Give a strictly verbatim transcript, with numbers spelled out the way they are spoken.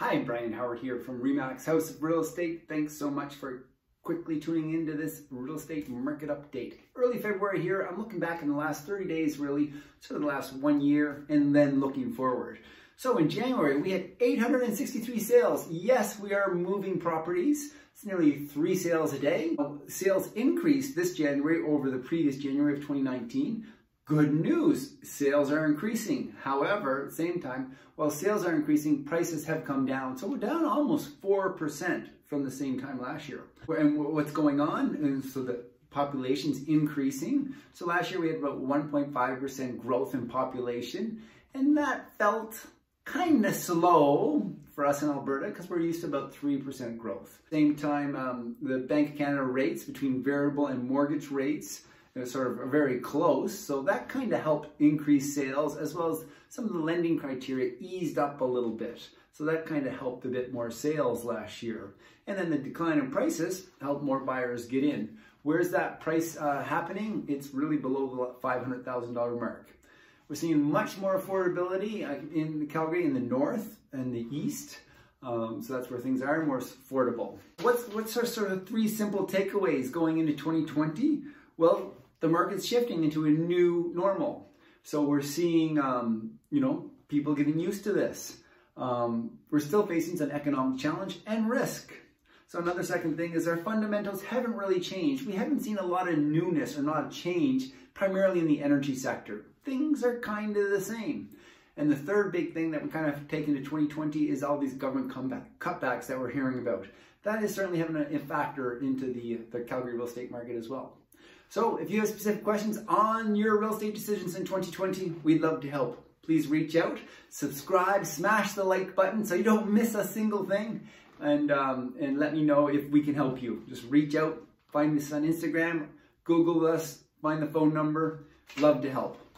Hi, Bryon Howard here from RE/MAX House of Real Estate. Thanks so much for quickly tuning into this real estate market update. Early February here, I'm looking back in the last thirty days really, sort of the last one year, and then looking forward. So in January, we had eight hundred sixty-three sales. Yes, we are moving properties. It's nearly three sales a day. Sales increased this January over the previous January of twenty nineteen. Good news, sales are increasing. However, at the same time, while sales are increasing, prices have come down. So we're down almost four percent from the same time last year. And what's going on? And so the population's increasing. So last year we had about one point five percent growth in population, and that felt kind of slow for us in Alberta because we're used to about three percent growth. Same time, um, the Bank of Canada rates between variable and mortgage rates sort of very close, so that kind of helped increase sales, as well as some of the lending criteria eased up a little bit. So that kind of helped a bit more sales last year. And then the decline in prices helped more buyers get in. Where's that price uh, happening? It's really below the five hundred thousand dollar mark. We're seeing much more affordability in Calgary, in the north and the east. Um, so that's where things are more affordable. What's, what's our sort of three simple takeaways going into twenty twenty? Well, the market's shifting into a new normal. So we're seeing, um, you know, people getting used to this. Um, we're still facing some economic challenge and risk. So another second thing is our fundamentals haven't really changed. We haven't seen a lot of newness or not change, primarily in the energy sector. Things are kind of the same. And the third big thing that we kind of take into twenty twenty is all these government comeback, cutbacks that we're hearing about. That is certainly having a factor into the, the Calgary real estate market as well. So if you have specific questions on your real estate decisions in twenty twenty, we'd love to help. Please reach out, subscribe, smash the like button so you don't miss a single thing, and, um, and let me know if we can help you. Just reach out, find us on Instagram, Google us, find the phone number. Love to help.